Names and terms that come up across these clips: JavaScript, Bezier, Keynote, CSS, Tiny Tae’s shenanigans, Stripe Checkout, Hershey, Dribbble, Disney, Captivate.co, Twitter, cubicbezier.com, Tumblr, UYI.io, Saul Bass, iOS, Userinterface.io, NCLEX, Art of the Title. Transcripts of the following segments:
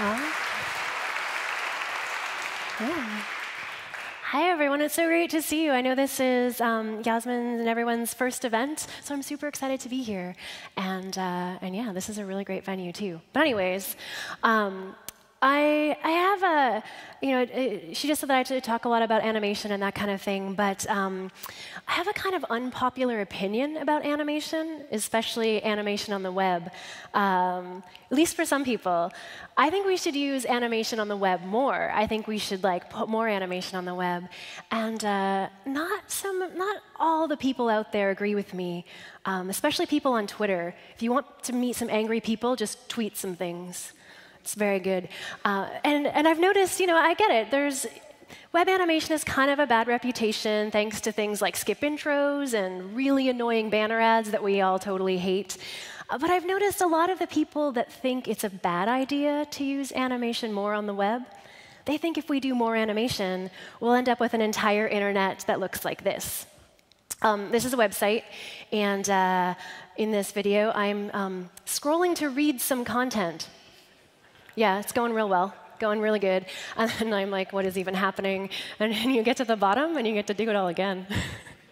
Yeah. Hi, everyone. It's so great to see you. I know this is Yasmin and everyone's first event, so I'm super excited to be here. And yeah, this is a really great venue, too. But anyways, I have a, she just said that I actually talk a lot about animation and that kind of thing, but I have a kind of unpopular opinion about animation, especially animation on the web, at least for some people. I think we should use animation on the web more. I think we should put more animation on the web, and not all the people out there agree with me, especially people on Twitter. If you want to meet some angry people, just tweet some things. It's very good. And I've noticed, I get it. Web animation has kind of a bad reputation thanks to things like skip intros and really annoying banner ads that we all totally hate. But I've noticed a lot of the people that think it's a bad idea to use animation more on the web, they think if we do more animation, we'll end up with an entire internet that looks like this. This is a website, and in this video, I'm scrolling to read some content. Yeah, it's going real well, going really good. And then I'm like, what is even happening? And then you get to the bottom, and you get to do it all again,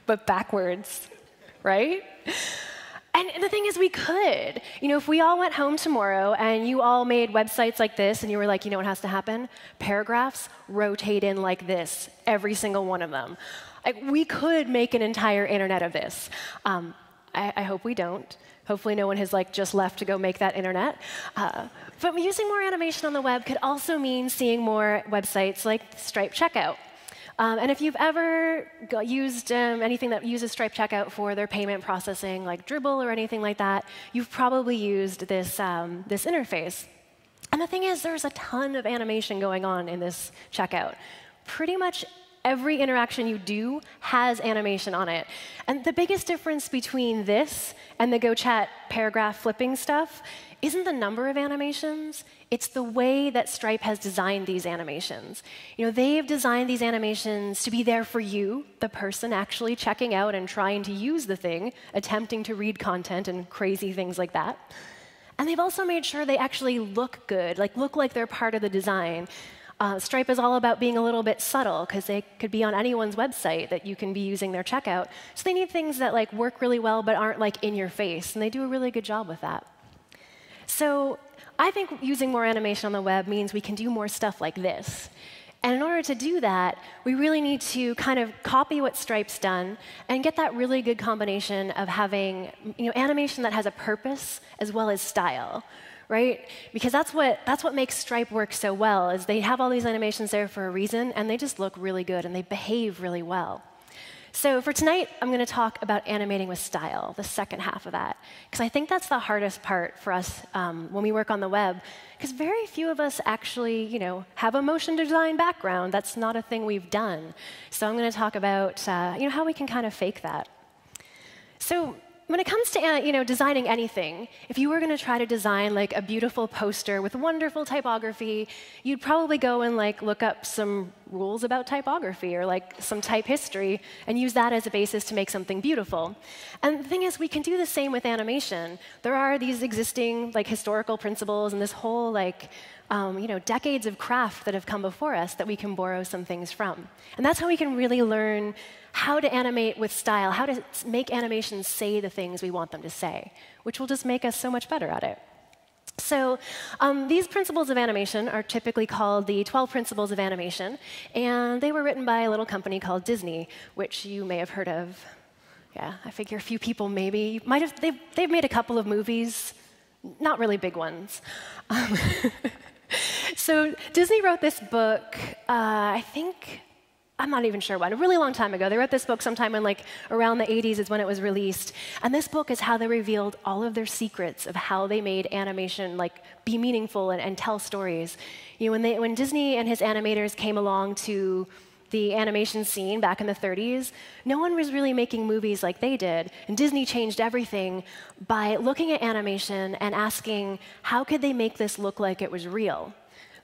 but backwards, right? And the thing is, we could. If we all went home tomorrow, and you all made websites like this, and you were like, you know what has to happen? Paragraphs rotate in like this, every single one of them. We could make an entire internet of this. I hope we don't. Hopefully no one has just left to go make that internet. But using more animation on the web could also mean seeing more websites like Stripe Checkout. And if you've ever used anything that uses Stripe Checkout for their payment processing, like Dribbble or anything like that, you've probably used this, this interface. And the thing is, there's a ton of animation going on in this checkout. Pretty much every interaction you do has animation on it. And the biggest difference between this and the GoChat paragraph flipping stuff isn't the number of animations. It's the way that Stripe has designed these animations. They've designed these animations to be there for you, the person actually checking out and trying to use the thing, attempting to read content and crazy things like that. And they've also made sure they actually look good, look like they're part of the design. Stripe is all about being a little bit subtle, because they could be on anyone's website that you can be using their checkout. So they need things that work really well but aren't in your face, and they do a really good job with that. So I think using more animation on the web means we can do more stuff like this. And in order to do that, we really need to kind of copy what Stripe's done and get that really good combination of having animation that has a purpose as well as style. Right? Because that's what makes Stripe work so well, is they have all these animations there for a reason, and they just look really good, and they behave really well. So for tonight, I'm going to talk about animating with style, the second half of that, because I think that's the hardest part for us when we work on the web, because very few of us actually have a motion design background. That's not a thing we've done. So I'm going to talk about how we can kind of fake that. So when it comes to designing anything, if you were going to try to design a beautiful poster with wonderful typography, you'd probably go and look up some rules about typography or some type history and use that as a basis to make something beautiful. And the thing is, we can do the same with animation. There are these existing historical principles and this whole decades of craft that have come before us that we can borrow some things from. And that's how we can really learn how to animate with style, how to make animations say the things we want them to say, which will just make us so much better at it. So these principles of animation are typically called the 12 principles of animation, and they were written by a little company called Disney, which you may have heard of. Yeah, I figure a few people maybe might have. They've made a couple of movies, not really big ones. So Disney wrote this book, I think, I'm not even sure when, a really long time ago. They wrote this book sometime in around the 80s is when it was released. And this book is how they revealed all of their secrets of how they made animation be meaningful and tell stories. When Disney and his animators came along to the animation scene back in the 30s, no one was really making movies like they did. And Disney changed everything by looking at animation and asking, how could they make this look like it was real?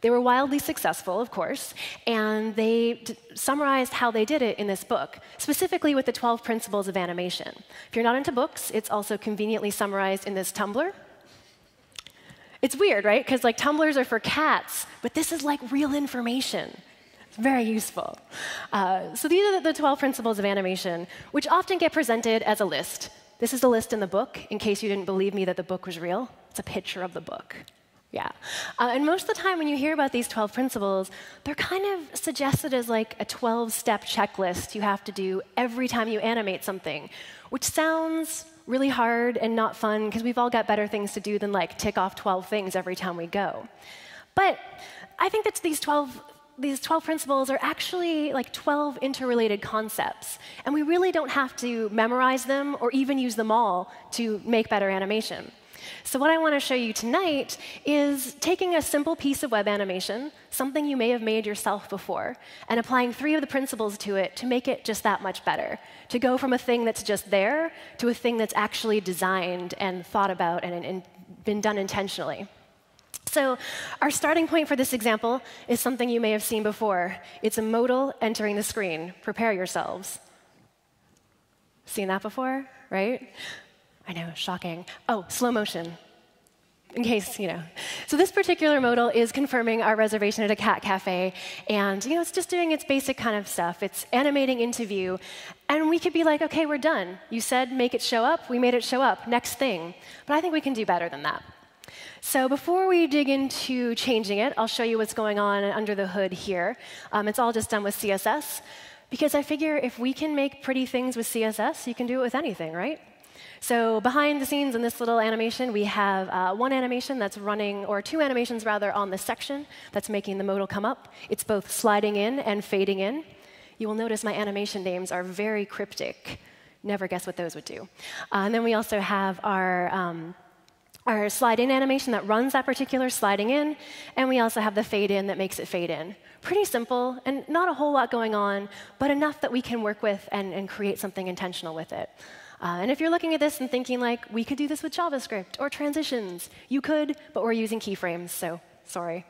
They were wildly successful, of course, and they summarized how they did it in this book, specifically with the 12 principles of animation. If you're not into books, it's also conveniently summarized in this Tumblr. It's weird, right? Because like tumblers are for cats, but this is like real information. It's very useful. So these are the 12 principles of animation, which often get presented as a list. This is the list in the book, in case you didn't believe me that the book was real. It's a picture of the book. Yeah. And most of the time when you hear about these 12 principles, they're kind of suggested as like a 12-step checklist you have to do every time you animate something, which sounds really hard and not fun, because we've all got better things to do than like tick off 12 things every time we go. But I think that these 12 principles are actually like 12 interrelated concepts, and we really don't have to memorize them or even use them all to make better animation. So what I want to show you tonight is taking a simple piece of web animation, something you may have made yourself before, and applying 3 of the principles to it to make it just that much better, to go from a thing that's just there to a thing that's actually designed and thought about and been done intentionally. So our starting point for this example is something you may have seen before. It's a modal entering the screen. Prepare yourselves. Seen that before, right? I know, shocking. Oh, slow motion, in case, you know. So this particular modal is confirming our reservation at a cat cafe, and you know, it's just doing its basic kind of stuff. It's animating into view, and we could be like, okay, we're done. You said make it show up, we made it show up, next thing. But I think we can do better than that. So before we dig into changing it, I'll show you what's going on under the hood here. It's all just done with CSS, because I figure if we can make pretty things with CSS, you can do it with anything, right? So behind the scenes in this little animation, we have one animation that's running, or 2 animations rather, on this section that's making the modal come up. It's both sliding in and fading in. You will notice my animation names are very cryptic. Never guess what those would do. And then we also have our slide in animation that runs that particular sliding in, and we also have the fade in that makes it fade in. Pretty simple, and not a whole lot going on, but enough that we can work with and create something intentional with it. And if you're looking at this and thinking, like, we could do this with JavaScript or transitions, you could, but we're using keyframes, so sorry.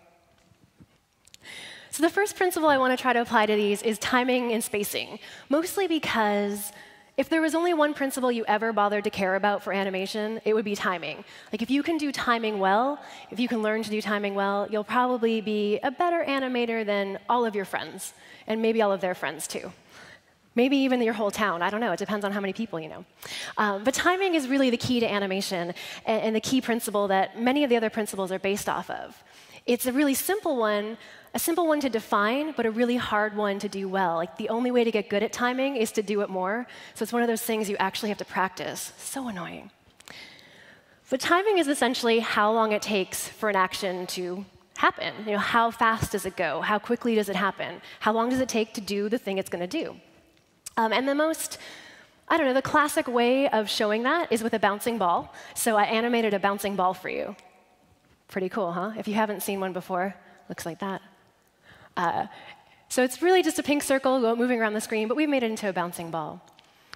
So the first principle I want to try to apply to these is timing and spacing, mostly because if there was only one principle you ever bothered to care about for animation, it would be timing. Like, if you can do timing well, if you can learn to do timing well, you'll probably be a better animator than all of your friends, and maybe all of their friends, too. Maybe even your whole town. I don't know. It depends on how many people you know. But timing is really the key to animation and the key principle that many of the other principles are based off of. It's a really simple one, to define, but a really hard one to do well. Like, the only way to get good at timing is to do it more. So it's one of those things you actually have to practice. So annoying. But timing is essentially how long it takes for an action to happen. You know, how fast does it go? How quickly does it happen? How long does it take to do the thing it's going to do? And the most, the classic way of showing that is with a bouncing ball. So I animated a bouncing ball for you. Pretty cool, huh? If you haven't seen one before, looks like that. So it's really just a pink circle moving around the screen, but we've made it into a bouncing ball.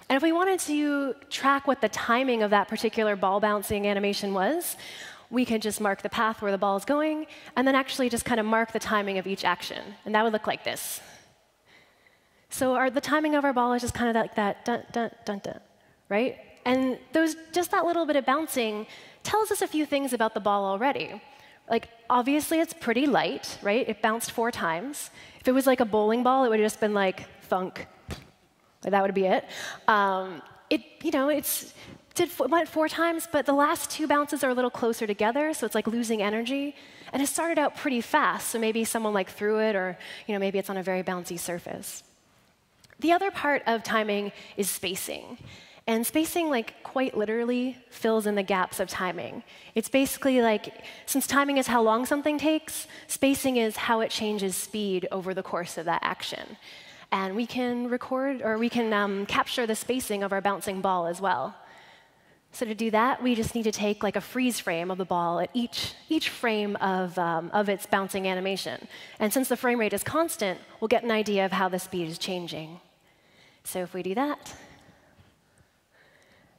And if we wanted to track what the timing of that particular ball bouncing animation was, we could just mark the path where the ball is going, and then actually just kind of mark the timing of each action. And that would look like this. So the timing of our ball is just kind of like that dun, dun, dun, dun, right? And just that little bit of bouncing tells us a few things about the ball already. Like, obviously, it's pretty light, right? It bounced 4 times. If it was like a bowling ball, it would have just been like thunk. That would be it. It went 4 times, but the last 2 bounces are a little closer together, so it's like losing energy. And it started out pretty fast, so maybe someone like threw it, or maybe it's on a very bouncy surface. The other part of timing is spacing. And spacing, like, quite literally fills in the gaps of timing. It's basically like, since timing is how long something takes, spacing is how it changes speed over the course of that action. And we can record, or we can capture the spacing of our bouncing ball as well. So to do that, we just need to take like a freeze frame of the ball at each frame of its bouncing animation. And since the frame rate is constant, we'll get an idea of how the speed is changing. So if we do that,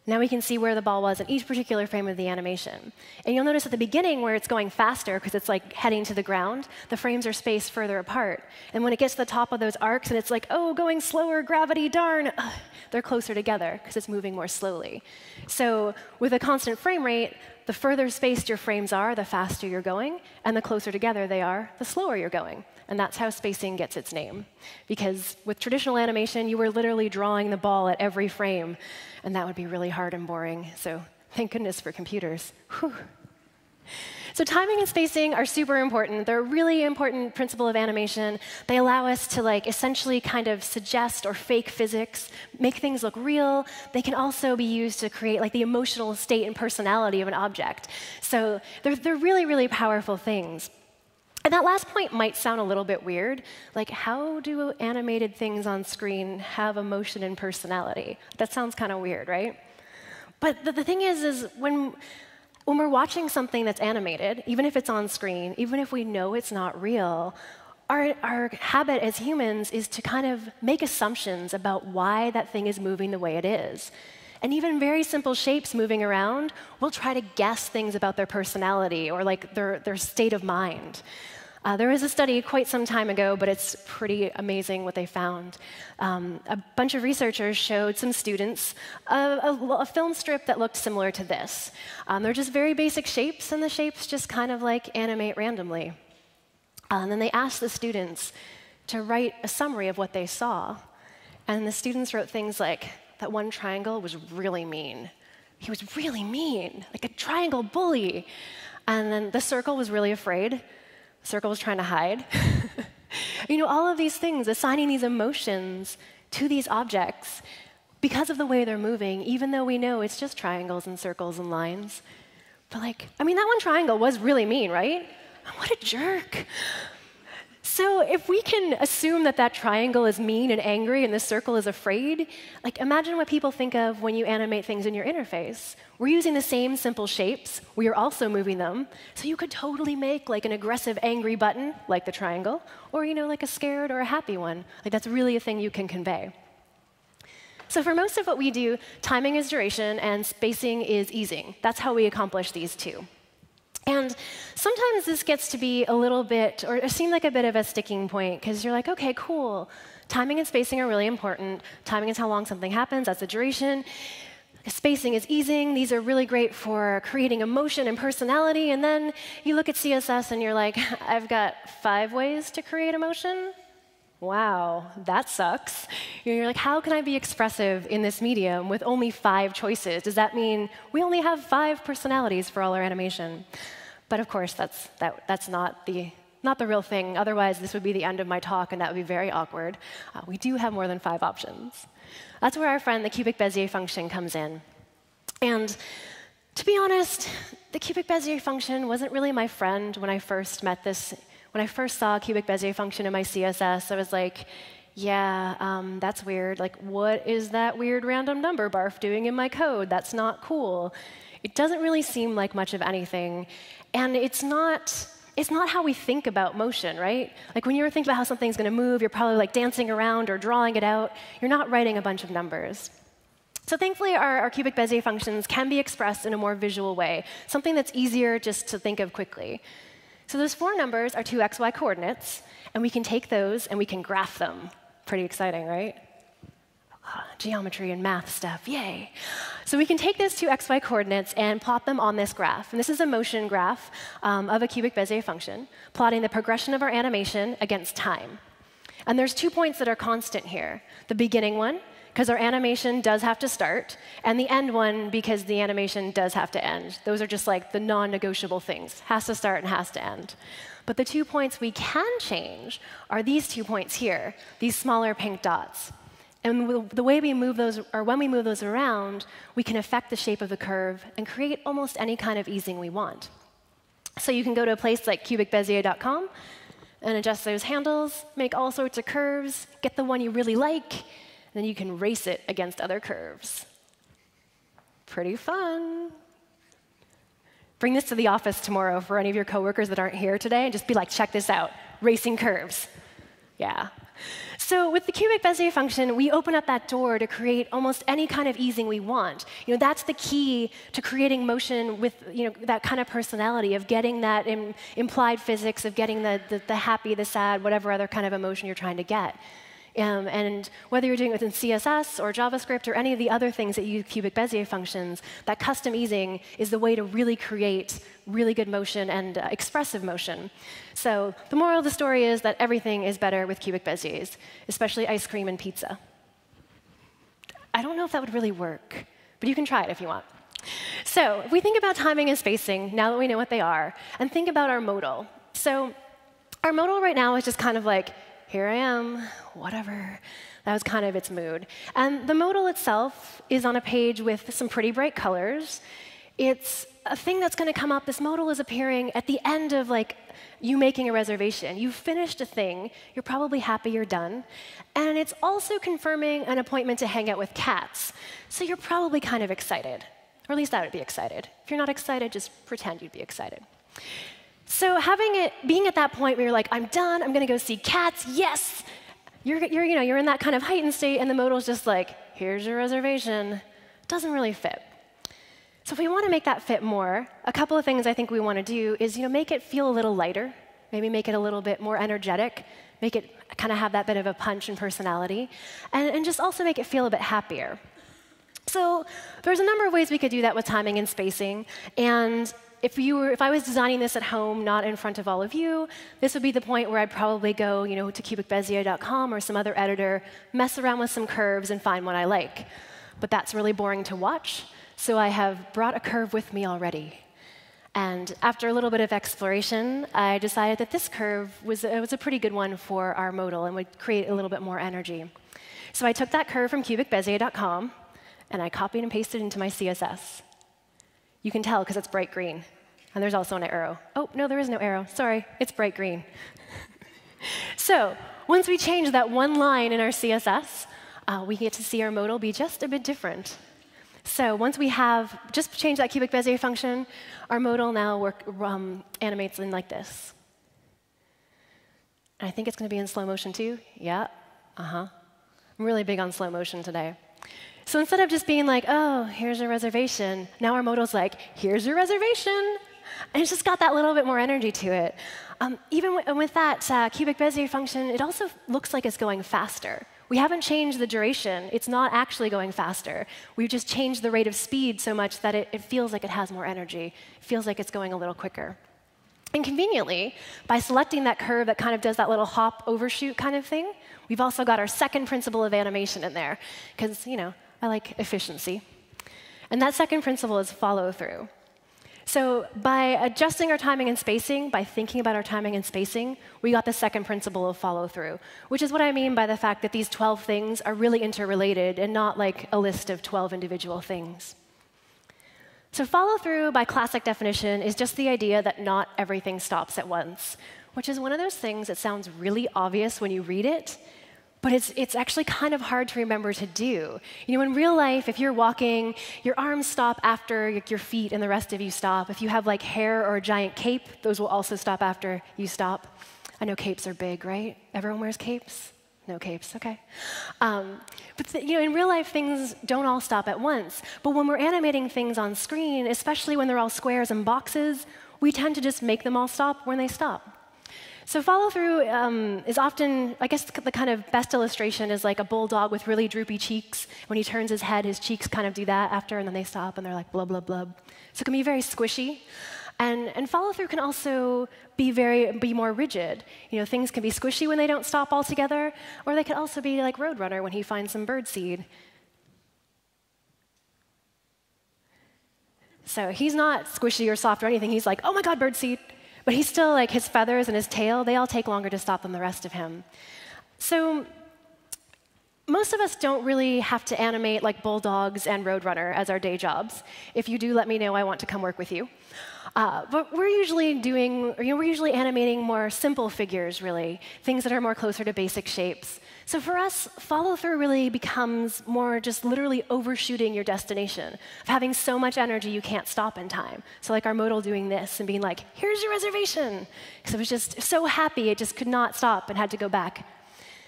now we can see where the ball was in each particular frame of the animation. And you'll notice at the beginning where it's going faster because it's like heading to the ground, the frames are spaced further apart. And when it gets to the top of those arcs and it's like, oh, going slower, gravity, darn, they're closer together because it's moving more slowly. So with a constant frame rate, The further spaced your frames are, the faster you're going, and the closer together they are, the slower you're going. And that's how spacing gets its name. Because with traditional animation, you were literally drawing the ball at every frame, and that would be really hard and boring. So thank goodness for computers. Whew. So timing and spacing are super important. They're a really important principle of animation. They allow us to essentially kind of suggest or fake physics, make things look real. They can also be used to create the emotional state and personality of an object. So they're really, really powerful things. And that last point might sound a little bit weird. How do animated things on screen have emotion and personality? That sounds kind of weird, right? But the thing is when we're watching something that's animated, even if it's on screen, even if we know it's not real, our habit as humans is to kind of make assumptions about why that thing is moving the way it is. And even very simple shapes moving around, we'll try to guess things about their personality or their state of mind. There was a study quite some time ago, but it's pretty amazing what they found. A bunch of researchers showed some students a film strip that looked similar to this. They're just very basic shapes, and the shapes just kind of animate randomly. And then they asked the students to write a summary of what they saw. And the students wrote things like, that one triangle was really mean. He was really mean, like a triangle bully. And then the circle was really afraid. The circle was trying to hide. All of these things, assigning these emotions to these objects because of the way they're moving, even though we know it's just triangles and circles and lines. But that one triangle was really mean, right? What a jerk. So if we can assume that that triangle is mean and angry and the circle is afraid, imagine what people think of when you animate things in your interface. We're using the same simple shapes. We are also moving them. So you could totally make an aggressive, angry button, like the triangle, or a scared or a happy one. That's really a thing you can convey. So for most of what we do, timing is duration and spacing is easing. That's how we accomplish these two. And sometimes this gets to be a little bit, or seem like a bit of a sticking point, because you're OK, cool. Timing and spacing are really important. Timing is how long something happens. That's the duration. Spacing is easing. These are really great for creating emotion and personality. And then you look at CSS, and you're like, I've got 5 ways to create emotion? Wow, that sucks. You're like, how can I be expressive in this medium with only 5 choices? Does that mean we only have 5 personalities for all our animation? But of course, that's not the real thing. Otherwise, this would be the end of my talk, and that would be very awkward. We do have more than 5 options. That's where our friend, the cubic Bezier function, comes in. And to be honest, the cubic Bezier function wasn't really my friend when I first met this. When I first saw cubic Bezier function in my CSS, I was like, yeah, that's weird. What is that weird random number barf doing in my code? That's not cool. It doesn't really seem like much of anything. And it's not how we think about motion, right? When you're thinking about how something's going to move, you're probably dancing around or drawing it out. You're not writing a bunch of numbers. So thankfully, our cubic Bezier functions can be expressed in a more visual way, something that's easier just to think of quickly. So those 4 numbers are 2 XY coordinates, and we can take those and we can graph them. Pretty exciting, right? Geometry and math stuff, yay. So we can take those 2 XY coordinates and plot them on this graph. And this is a motion graph of a cubic Bezier function, plotting the progression of our animation against time. And there's 2 points that are constant here. The beginning one, because our animation does have to start, and the end one, because the animation does have to end. Those are just the non-negotiable things. Has to start and has to end. But the 2 points we can change are these 2 points here, these smaller pink dots. And the way we move those, or when we move those around, we can affect the shape of the curve and create almost any kind of easing we want. So you can go to a place like cubicbezier.com and adjust those handles, make all sorts of curves, get the one you really like, and then you can race it against other curves. Pretty fun. Bring this to the office tomorrow for any of your coworkers that aren't here today, and just be like, check this out, racing curves. Yeah. So with the cubic Bezier function, we open up that door to create almost any kind of easing we want. That's the key to creating motion with that kind of personality, of getting that implied physics, of getting the happy, the sad, whatever other kind of emotion you're trying to get. And whether you're doing it within CSS or JavaScript or any of the other things that use cubic Bezier functions, that custom easing is the way to really create really good motion and expressive motion. So the moral of the story is that everything is better with cubic Beziers, especially ice cream and pizza. I don't know if that would really work, but you can try it if you want. So if we think about timing and spacing, now that we know what they are, and think about our modal. So our modal right now is just kind of like, here I am, whatever. That was kind of its mood. And the modal itself is on a page with some pretty bright colors. It's a thing that's going to come up. This modal is appearing at the end of like you making a reservation. You've finished a thing. You're probably happy you're done. And it's also confirming an appointment to hang out with cats. So you're probably kind of excited. Or at least I would be excited. If you're not excited, just pretend you'd be excited. So having it being at that point where you're like, I'm done, I'm going to go see cats, yes! You're in that kind of heightened state, and the modal's just like, here's your reservation. Doesn't really fit. So if we want to make that fit more, a couple of things I think we want to do is make it feel a little lighter, maybe make it a little bit more energetic, make it kind of have that bit of a punch and personality, and just also make it feel a bit happier. So there's a number of ways we could do that with timing and spacing. And if I was designing this at home, not in front of all of you, this would be the point where I'd probably go to cubicbezier.com or some other editor, mess around with some curves, and find what I like. But that's really boring to watch, so I have brought a curve with me already. And after a little bit of exploration, I decided that this curve was a pretty good one for our modal and would create a little bit more energy. So I took that curve from cubicbezier.com, and I copied and pasted it into my CSS. You can tell because it's bright green. And there's also an arrow. Oh, no, there is no arrow. Sorry, it's bright green. So once we change that one line in our CSS, we get to see our modal be just a bit different. So once we have just changed that cubic Bezier function, our modal now animates in like this. And I think it's going to be in slow motion too. Yeah, I'm really big on slow motion today. So instead of just being like, oh, here's your reservation, now our modal's like, here's your reservation. And it's just got that little bit more energy to it. Even with that cubic Bezier function, it also looks like it's going faster. We haven't changed the duration. It's not actually going faster. We've just changed the rate of speed so much that it feels like it has more energy. It feels like it's going a little quicker. And conveniently, by selecting that curve that kind of does that little hop overshoot kind of thing, we've also got our second principle of animation in there. Because, I like efficiency. And that second principle is follow through. So by adjusting our timing and spacing, by thinking about our timing and spacing, we got the second principle of follow through, which is what I mean by the fact that these 12 things are really interrelated and not like a list of 12 individual things. So follow through, by classic definition, is just the idea that not everything stops at once, which is one of those things that sounds really obvious when you read it, but it's actually kind of hard to remember to do. In real life, if you're walking, your arms stop after your feet and the rest of you stop. If you have like hair or a giant cape, those will also stop after you stop. I know capes are big, right? Everyone wears capes? No capes, OK. But in real life, things don't all stop at once. But when we're animating things on screen, especially when they're all squares and boxes, we tend to just make them all stop when they stop. So follow-through is often, I guess, the kind of best illustration is like a bulldog with really droopy cheeks. When he turns his head, his cheeks kind of do that after, and then they stop, and they're like, blub, blub, blub. So it can be very squishy. And follow-through can also be more rigid. Things can be squishy when they don't stop altogether, or they could also be like Roadrunner when he finds some bird seed. So he's not squishy or soft or anything. He's like, oh my god, bird seed. But he's still like his feathers and his tail, they all take longer to stop than the rest of him. So most of us don't really have to animate like bulldogs and Roadrunner as our day jobs. If you do, let me know. I want to come work with you. But we're usually doing, we're usually animating more simple figures, really, things that are more closer to basic shapes. So for us, follow through really becomes more just literally overshooting your destination, of having so much energy you can't stop in time. So like our modal doing this and being like, here's your reservation. Because it was just so happy, it just could not stop and had to go back.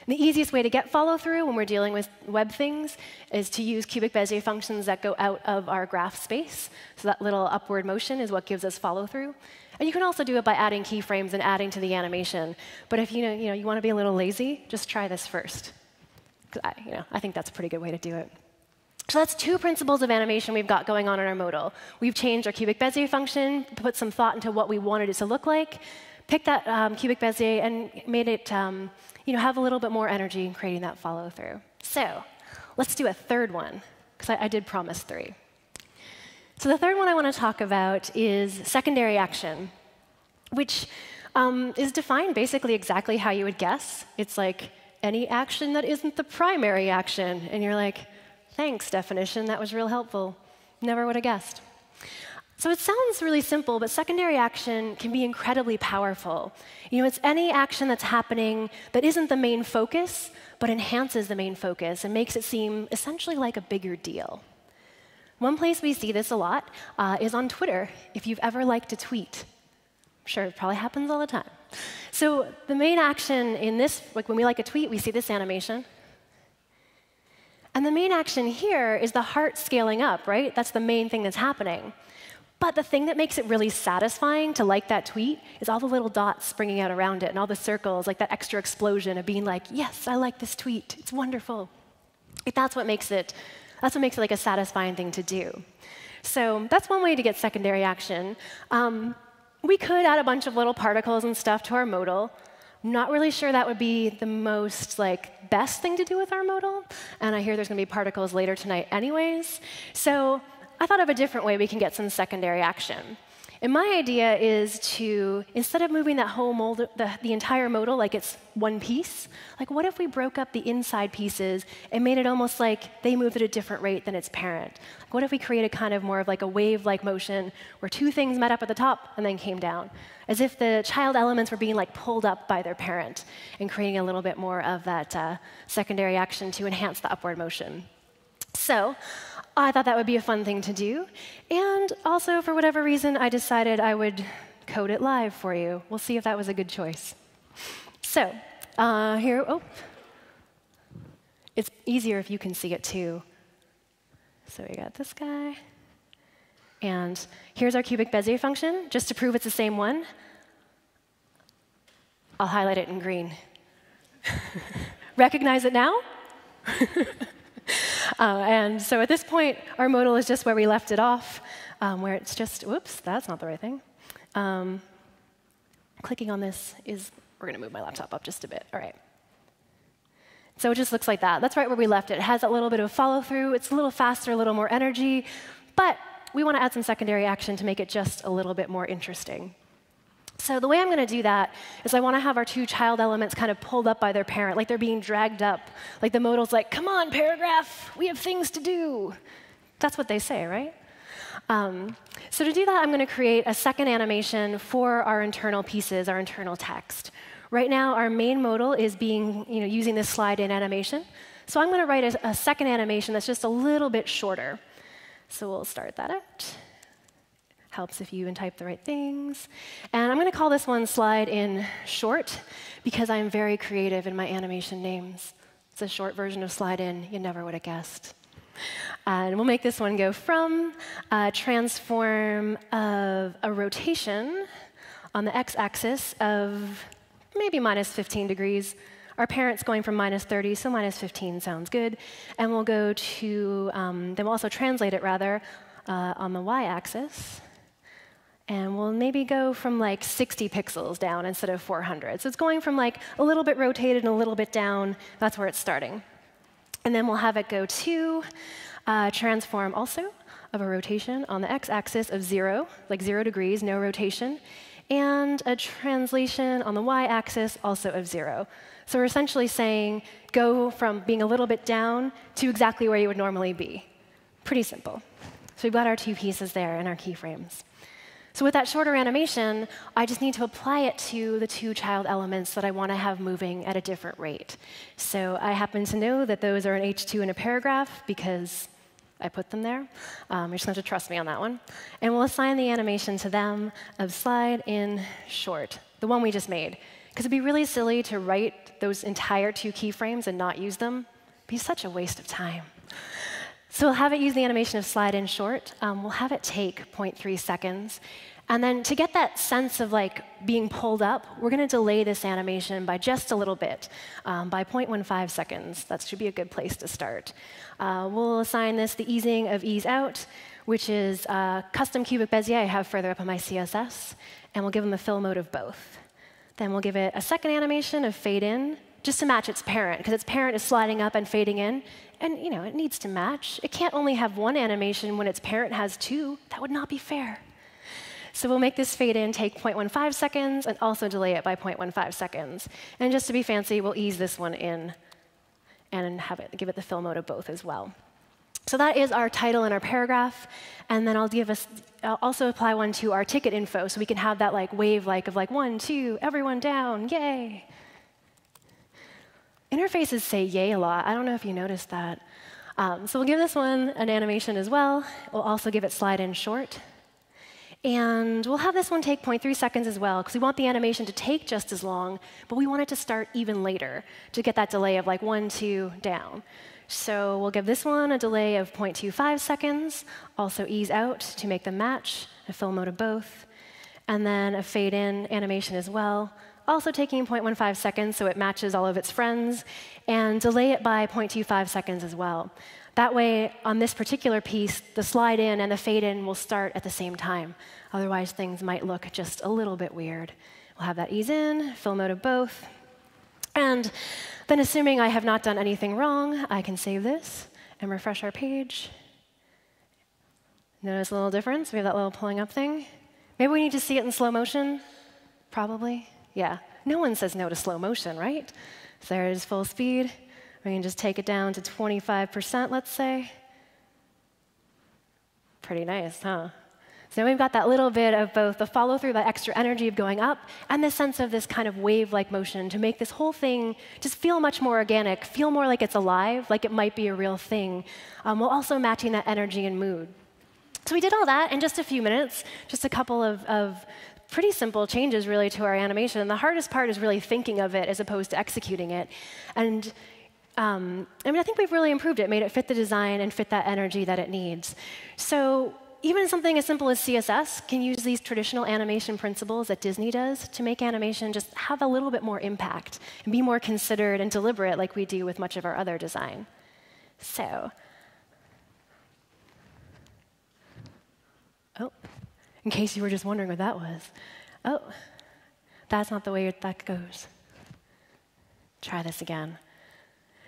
And the easiest way to get follow through when we're dealing with web things is to use cubic Bezier functions that go out of our graph space. So that little upward motion is what gives us follow through. And you can also do it by adding keyframes and adding to the animation. But if you want to be a little lazy, just try this first. I think that's a pretty good way to do it. So that's two principles of animation we've got going on in our modal. We've changed our cubic Bezier function, put some thought into what we wanted it to look like, picked that cubic Bezier, and made it have a little bit more energy in creating that follow through. So let's do a third one, because I did promise three. So the third one I want to talk about is secondary action, which is defined basically exactly how you would guess. It's like any action that isn't the primary action. And you're like, thanks, definition. That was real helpful. Never would have guessed. So it sounds really simple, but secondary action can be incredibly powerful. It's any action that's happening that isn't the main focus, but enhances the main focus and makes it seem essentially like a bigger deal. One place we see this a lot is on Twitter, if you've ever liked a tweet. I'm sure it probably happens all the time. So the main action in this, like when we like a tweet, we see this animation. And the main action here is the heart scaling up, right? That's the main thing that's happening. But the thing that makes it really satisfying to like that tweet is all the little dots springing out around it and all the circles, like that extra explosion of being like, yes, I like this tweet. It's wonderful. That's what makes it like a satisfying thing to do. So that's one way to get secondary action. We could add a bunch of little particles and stuff to our modal. Not really sure that would be the most best thing to do with our modal. And I hear there's going to be particles later tonight anyways. So I thought of a different way we can get some secondary action. And my idea is to, instead of moving that whole modal, the entire modal like it's one piece, what if we broke up the inside pieces and made it almost like they move at a different rate than its parent? What if we create a kind of more of a wave-like motion where two things met up at the top and then came down, as if the child elements were being pulled up by their parent and creating a little bit more of that secondary action to enhance the upward motion? So I thought that would be a fun thing to do. And also, for whatever reason, I decided I would code it live for you. We'll see if that was a good choice. So here, it's easier if you can see it, too. So we got this guy. And here's our cubic Bezier function, just to prove it's the same one. I'll highlight it in green. Recognize it now? And so at this point, our modal is just where we left it off, where it's just, whoops, that's not the right thing. Clicking on this is, we're going to move my laptop up just a bit. All right. So it just looks like that. That's right where we left it. It has that little bit of follow through. It's a little faster, a little more energy. But we want to add some secondary action to make it just a little bit more interesting. So the way I'm going to do that is I want to have our two child elements kind of pulled up by their parent, like they're being dragged up. Like the modal's like, come on, paragraph, we have things to do. That's what they say, right? So to do that, I'm going to create a second animation for our internal pieces, our internal text. Right now, our main modal is being, using this slide-in animation. So I'm going to write a second animation that's just a little bit shorter. So we'll start that out. Helps if you even type the right things. And I'm going to call this one slide in short, because I'm very creative in my animation names. It's a short version of slide in. You never would have guessed. And we'll make this one go from a transform of a rotation on the x-axis of maybe minus 15 degrees. Our parent's going from minus 30, so minus 15 sounds good. And we'll go to, then we'll also translate it, rather, on the y-axis. And we'll maybe go from 60 pixels down instead of 400. So it's going from a little bit rotated and a little bit down. That's where it's starting. And then we'll have it go to transform also of a rotation on the x-axis of 0, 0 degrees, no rotation, and a translation on the y-axis also of 0. So we're essentially saying go from being a little bit down to exactly where you would normally be. Pretty simple. So we've got our two pieces there and our keyframes. So with that shorter animation, I just need to apply it to the two child elements that I want to have moving at a different rate. So I happen to know that those are an H2 and a paragraph, because I put them there. You're just going to have to trust me on that one. And we'll assign the animation to them of slide in short, the one we just made. Because it'd be really silly to write those entire two keyframes and not use them. It'd be such a waste of time. So we'll have it use the animation of slide in short. We'll have it take 0.3 seconds. And then to get that sense of like being pulled up, we're going to delay this animation by just a little bit, by 0.15 seconds. That should be a good place to start. We'll assign this the easing of ease out, which is custom cubic bezier I have further up in my CSS. And we'll give them a fill mode of both. Then we'll give it a second animation of fade in, just to match its parent, because its parent is sliding up and fading in. And you know, it needs to match. It can't only have one animation when its parent has two. That would not be fair. So we'll make this fade in take 0.15 seconds and also delay it by 0.15 seconds. And just to be fancy, we'll ease this one in and have it give it the fill mode of both as well. So that is our title and our paragraph. And then I'll also apply one to our ticket info, so we can have that like wave like of like 1, 2, everyone down, yay. Interfaces say yay a lot. I don't know if you noticed that. So we'll give this one an animation as well. We'll also give it slide in short. And we'll have this one take 0.3 seconds as well, because we want the animation to take just as long, but we want it to start even later to get that delay of like 1, 2, down. So we'll give this one a delay of 0.25 seconds, also ease out to make them match, a fill mode of both, and then a fade in animation as well, also taking 0.15 seconds so it matches all of its friends, and delay it by 0.25 seconds as well. That way, on this particular piece, the slide in and the fade in will start at the same time. Otherwise, things might look just a little bit weird. We'll have that ease in, fill mode of both. And then assuming I have not done anything wrong, I can save this and refresh our page. Notice a little difference? We have that little pulling up thing. Maybe we need to see it in slow motion? Probably. Yeah. No one says no to slow motion, right? So there it is, full speed. We can just take it down to 25%, let's say. Pretty nice, huh? So now we've got that little bit of both the follow-through, that extra energy of going up, and the sense of this kind of wave-like motion to make this whole thing just feel much more organic, feel more like it's alive, like it might be a real thing, while also matching that energy and mood. So we did all that in just a few minutes, just a couple of pretty simple changes, really, to our animation. And the hardest part is really thinking of it as opposed to executing it. And I mean, I think we've really improved it, made it fit the design and fit that energy that it needs. So even something as simple as CSS can use these traditional animation principles that Disney does to make animation just have a little bit more impact and be more considered and deliberate like we do with much of our other design. So, oh, in case you were just wondering what that was. Oh, that's not the way that goes. Try this again.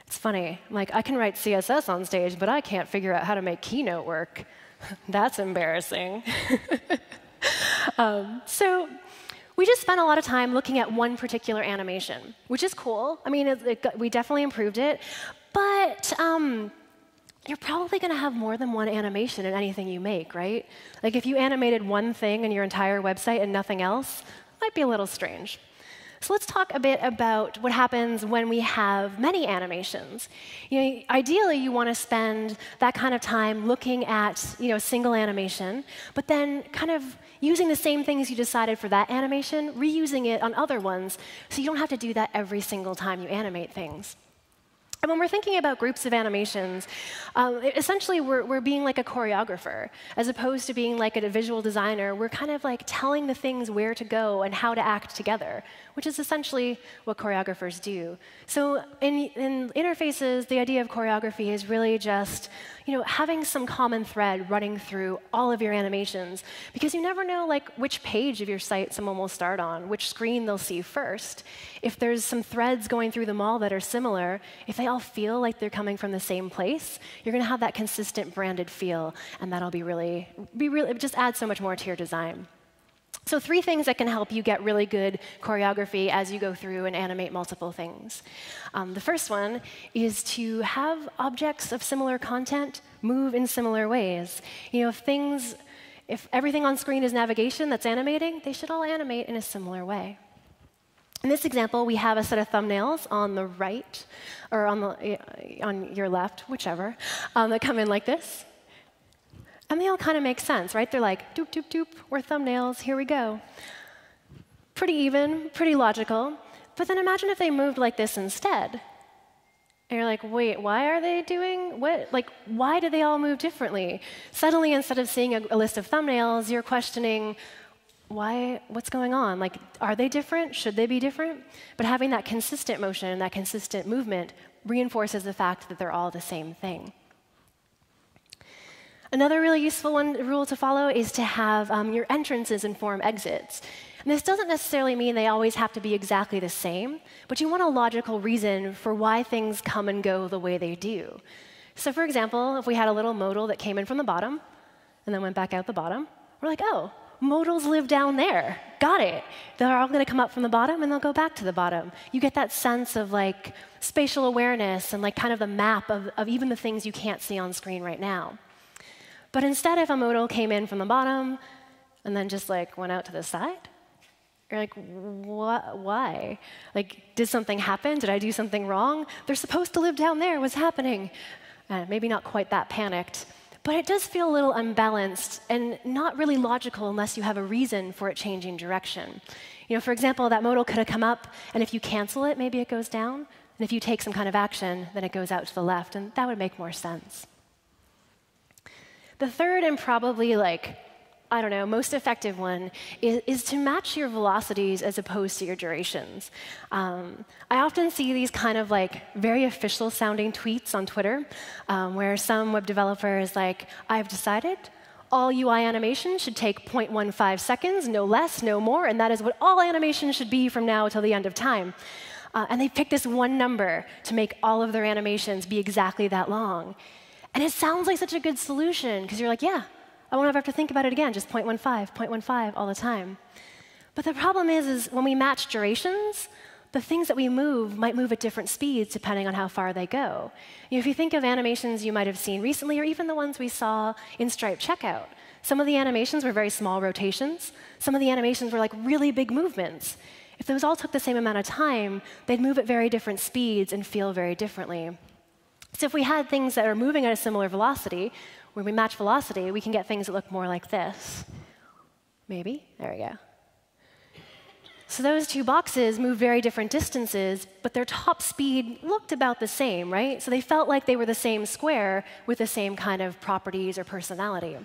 It's funny, like I can write CSS on stage, but I can't figure out how to make Keynote work. That's embarrassing. So we just spent a lot of time looking at one particular animation, which is cool. I mean, we definitely improved it. But you're probably going to have more than one animation in anything you make, right? Like if you animated one thing in your entire website and nothing else, it might be a little strange. So let's talk a bit about what happens when we have many animations. You know, ideally, you want to spend that kind of time looking at a single animation, but then kind of using the same things you decided for that animation, reusing it on other ones, so you don't have to do that every single time you animate things. And when we're thinking about groups of animations, essentially we're being like a choreographer. As opposed to being like a visual designer, we're kind of like telling the things where to go and how to act together, which is essentially what choreographers do. So in interfaces, the idea of choreography is really just having some common thread running through all of your animations, because you never know like which page of your site someone will start on, which screen they'll see first. If there's some threads going through them all that are similar, if they all feel like they're coming from the same place, you're going to have that consistent branded feel, and that'll be really just add so much more to your design. So 3 things that can help you get really good choreography as you go through and animate multiple things. The first one is to have objects of similar content move in similar ways. If everything on screen is navigation that's animating, they should all animate in a similar way. In this example, we have a set of thumbnails on the right, or on your left, whichever, that come in like this. And they all kind of make sense, right? They're like, doop, doop, doop, we're thumbnails, here we go. Pretty even, pretty logical. But then imagine if they moved like this instead. And you're like, wait, why are they doing what? Like, why do they all move differently? Suddenly, instead of seeing a list of thumbnails, you're questioning, why? What's going on? Like, are they different? Should they be different? But having that consistent motion, that consistent movement, reinforces the fact that they're all the same thing. Another really useful rule to follow is to have your entrances inform exits. And this doesn't necessarily mean they always have to be exactly the same, but you want a logical reason for why things come and go the way they do. So for example, if we had a little modal that came in from the bottom and then went back out the bottom, we're like, oh, modals live down there. Got it. They're all going to come up from the bottom, and they'll go back to the bottom. You get that sense of like spatial awareness and like kind of the map of even the things you can't see on screen right now. But instead, if a modal came in from the bottom and then just like went out to the side, you're like, what? Why? Like, did something happen? Did I do something wrong? They're supposed to live down there. What's happening? Maybe not quite that panicked. But it does feel a little unbalanced and not really logical unless you have a reason for it changing direction. You know, for example, that modal could have come up, and if you cancel it, maybe it goes down. And if you take some kind of action, then it goes out to the left, and that would make more sense. The third and probably like, I don't know, most effective one is to match your velocities as opposed to your durations. I often see these kind of like very official sounding tweets on Twitter where some web developer is like, I've decided all UI animation should take 0.15 seconds, no less, no more, and that is what all animation should be from now till the end of time. And they pick this one number to make all of their animations be exactly that long. And it sounds like such a good solution because you're like, yeah, I won't ever have to think about it again, just 0.15, 0.15 all the time. But the problem is when we match durations, the things that we move might move at different speeds depending on how far they go. You know, if you think of animations you might have seen recently, or even the ones we saw in Stripe Checkout, some of the animations were very small rotations. Some of the animations were like really big movements. If those all took the same amount of time, they'd move at very different speeds and feel very differently. So if we had things that are moving at a similar velocity, when we match velocity, we can get things that look more like this. Maybe. There we go. So those two boxes move very different distances, but their top speed looked about the same, right? So they felt like they were the same square with the same kind of properties or personality.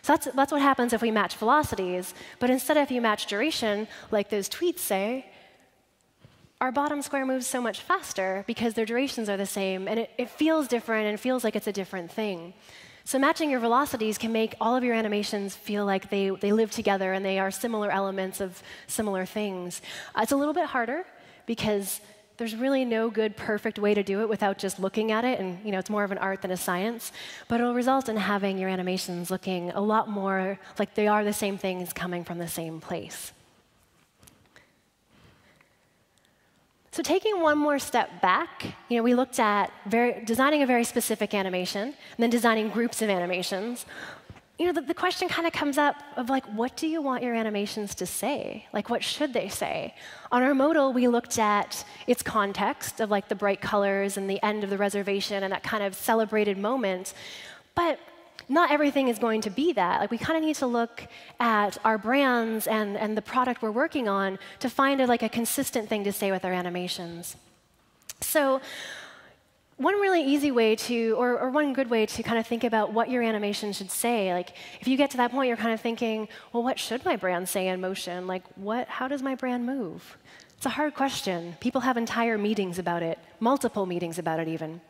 So that's what happens if we match velocities. But instead, if you match duration, like those tweets say, our bottom square moves so much faster because their durations are the same, and it feels different and feels like it's a different thing. So matching your velocities can make all of your animations feel like they live together and they are similar elements of similar things. It's a little bit harder because there's really no good, perfect way to do it without just looking at it, and you know, it's more of an art than a science, but it'll result in having your animations looking a lot more like they are the same things coming from the same place. So taking one more step back, you know, we looked at designing a very specific animation and then designing groups of animations. You know, the question kind of comes up of like, what do you want your animations to say? Like, what should they say? On our modal, we looked at its context of like the bright colors and the end of the reservation and that kind of celebrated moment. But not everything is going to be that. Like, we kind of need to look at our brands and the product we're working on to find a consistent thing to say with our animations. So one really easy way to, or one good way to kind of think about what your animation should say, like if you get to that point, you're kind of thinking, well, what should my brand say in motion? Like, how does my brand move? It's a hard question. People have entire meetings about it, multiple meetings about it even.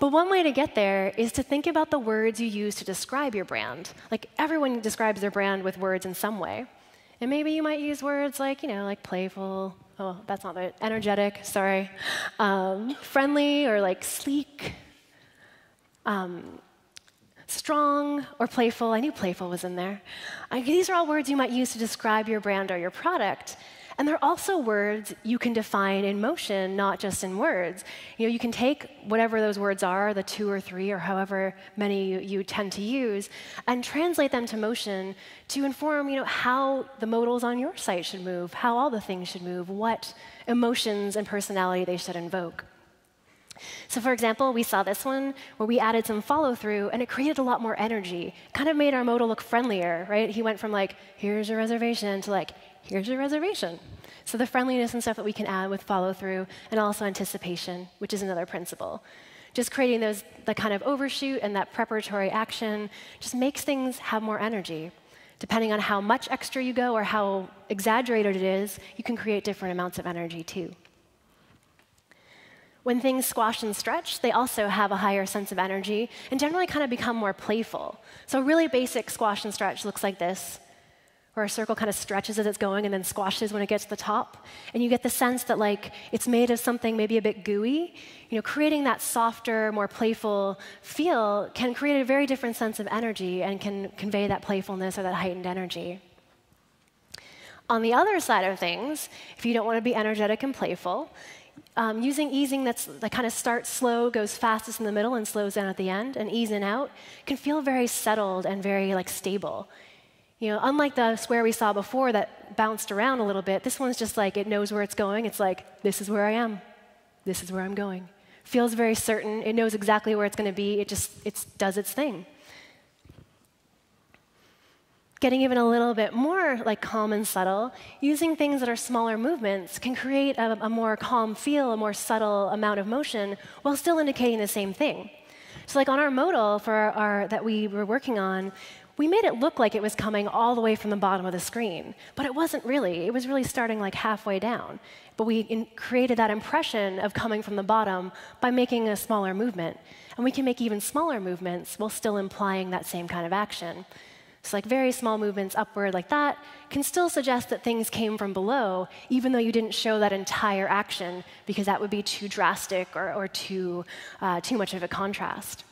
But one way to get there is to think about the words you use to describe your brand. Like, everyone describes their brand with words in some way. And maybe you might use words like, you know, like playful. Oh, that's not right. Energetic, sorry. Friendly, or like sleek. Strong or playful. I knew playful was in there. These are all words you might use to describe your brand or your product. And they're also words you can define in motion, not just in words. You know, you can take whatever those words are, the 2 or 3 or however many you tend to use, and translate them to motion to inform, you know, how the modals on your site should move, how all the things should move, what emotions and personality they should invoke. So for example, we saw this one where we added some follow-through, and it created a lot more energy. Kind of made our modal look friendlier, right? He went from like, here's your reservation, to like, here's your reservation. So the friendliness and stuff that we can add with follow-through, and also anticipation, which is another principle. Just creating those, the kind of overshoot and that preparatory action just makes things have more energy. Depending on how much extra you go or how exaggerated it is, you can create different amounts of energy too. When things squash and stretch, they also have a higher sense of energy and generally kind of become more playful. So a really basic squash and stretch looks like this, where a circle kind of stretches as it's going and then squashes when it gets to the top. And you get the sense that like it's made of something maybe a bit gooey. You know, creating that softer, more playful feel can create a very different sense of energy and can convey that playfulness or that heightened energy. On the other side of things, if you don't want to be energetic and playful, using easing that kind of starts slow, goes fastest in the middle, and slows down at the end, and ease in out, can feel very settled and very like stable. You know, unlike the square we saw before that bounced around a little bit, this one's just like it knows where it's going. It's like, this is where I am. This is where I'm going. Feels very certain. It knows exactly where it's going to be. It just does its thing. Getting even a little bit more like calm and subtle, using things that are smaller movements can create a more calm feel, a more subtle amount of motion, while still indicating the same thing. So like on our modal for that we were working on, we made it look like it was coming all the way from the bottom of the screen, but it wasn't really. It was really starting like halfway down. But we created that impression of coming from the bottom by making a smaller movement. And we can make even smaller movements while still implying that same kind of action. So like very small movements upward like that can still suggest that things came from below, even though you didn't show that entire action, because that would be too drastic or too much of a contrast.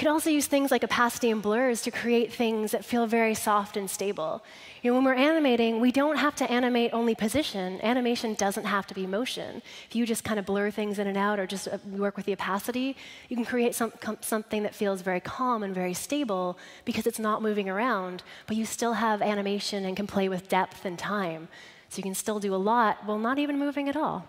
You can also use things like opacity and blurs to create things that feel very soft and stable. You know, when we're animating, we don't have to animate only position. Animation doesn't have to be motion. If you just kind of blur things in and out or just work with the opacity, you can create something that feels very calm and very stable because it's not moving around, but you still have animation and can play with depth and time. So you can still do a lot while not even moving at all.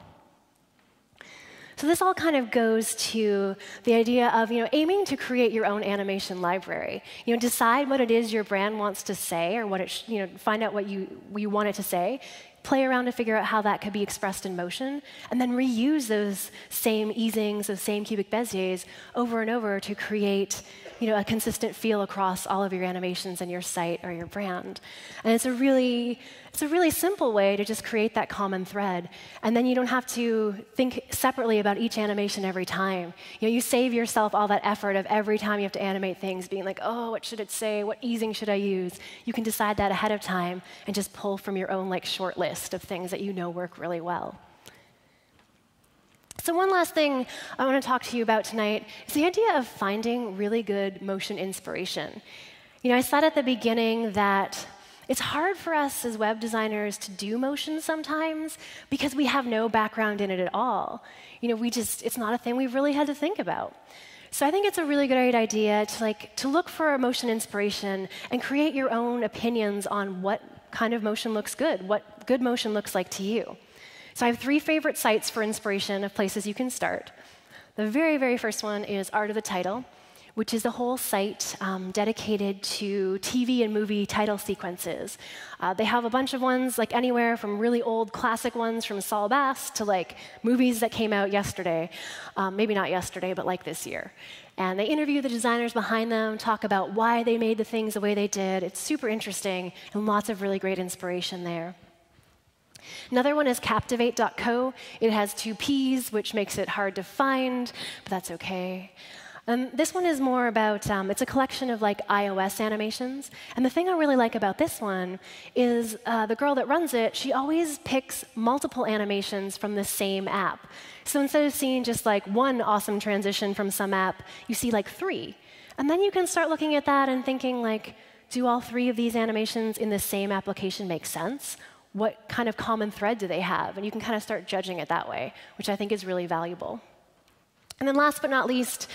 So this all kind of goes to the idea of, you know, aiming to create your own animation library. You know, decide what it is your brand wants to say, or what it find out what you want it to say, play around to figure out how that could be expressed in motion, and then reuse those same easings, those same cubic beziers over and over to create, you know, a consistent feel across all of your animations in your site or your brand. And it's a really simple way to just create that common thread. And then you don't have to think separately about each animation every time. You know, you save yourself all that effort of every time you have to animate things being like, oh, what should it say? What easing should I use? You can decide that ahead of time and just pull from your own like short list of things that you know work really well. So one last thing I want to talk to you about tonight is the idea of finding really good motion inspiration. You know, I said at the beginning that it's hard for us as web designers to do motion sometimes because we have no background in it at all. You know, it's not a thing we've really had to think about. So I think it's a really great idea to look for motion inspiration and create your own opinions on what kind of motion looks good, what good motion looks like to you. So I have 3 favorite sites for inspiration of places you can start. The very, very first one is Art of the Title, which is a whole site dedicated to TV and movie title sequences. They have a bunch of ones, like anywhere from really old classic ones from Saul Bass to like movies that came out yesterday. Maybe not yesterday, but like this year. And they interview the designers behind them, talk about why they made the things the way they did. It's super interesting, and lots of really great inspiration there. Another one is Captivate.co. It has 2 Ps, which makes it hard to find, but that's OK. This one is more about, it's a collection of like iOS animations. And the thing I really like about this one is the girl that runs it, she always picks multiple animations from the same app. So instead of seeing just like one awesome transition from some app, you see like 3. And then you can start looking at that and thinking like, do all 3 of these animations in the same application make sense? What kind of common thread do they have? And you can kind of start judging it that way, which I think is really valuable. And then last but not least,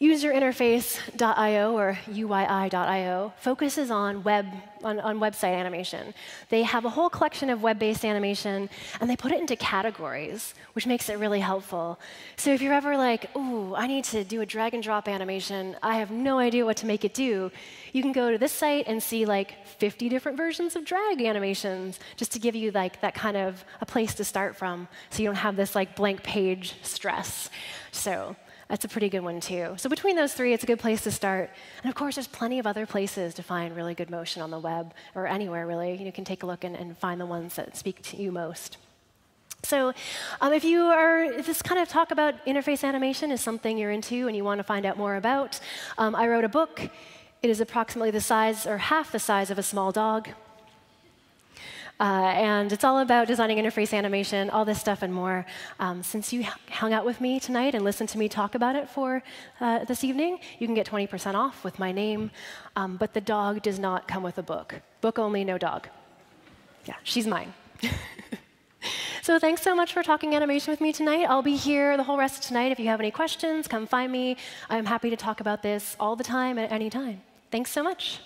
Userinterface.io, or UYI.io, focuses on website animation. They have a whole collection of web-based animation, and they put it into categories, which makes it really helpful. So if you're ever like, ooh, I need to do a drag-and-drop animation, I have no idea what to make it do, you can go to this site and see like 50 different versions of drag animations, just to give you like that kind of a place to start from, so you don't have this like blank page stress. So that's a pretty good one, too. So between those three, it's a good place to start. And of course, there's plenty of other places to find really good motion on the web, or anywhere, really. You can take a look and find the ones that speak to you most. So if this kind of talk about interface animation is something you're into and you want to find out more about, I wrote a book. It is approximately the size, or half the size, of a small dog. And it's all about designing interface animation, all this stuff and more. Since you hung out with me tonight and listened to me talk about it for this evening, you can get 20% off with my name. But the dog does not come with a book. Book only, no dog. Yeah, she's mine. So thanks so much for talking animation with me tonight. I'll be here the whole rest of tonight. If you have any questions, come find me. I'm happy to talk about this all the time at any time. Thanks so much.